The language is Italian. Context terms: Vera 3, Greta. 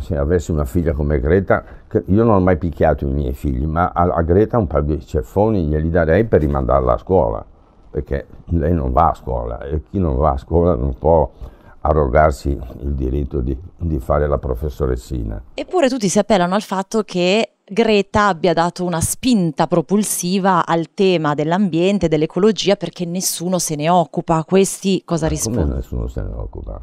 se avessi una figlia come Greta, che io non ho mai picchiato i miei figli, ma a Greta un paio di ceffoni glieli darei per rimandarla a scuola, perché lei non va a scuola e chi non va a scuola non può arrogarsi il diritto di fare la professoressina. Eppure tutti si appellano al fatto che Greta abbia dato una spinta propulsiva al tema dell'ambiente, dell'ecologia, perché nessuno se ne occupa. A questi cosa risponde? Come nessuno se ne occupa?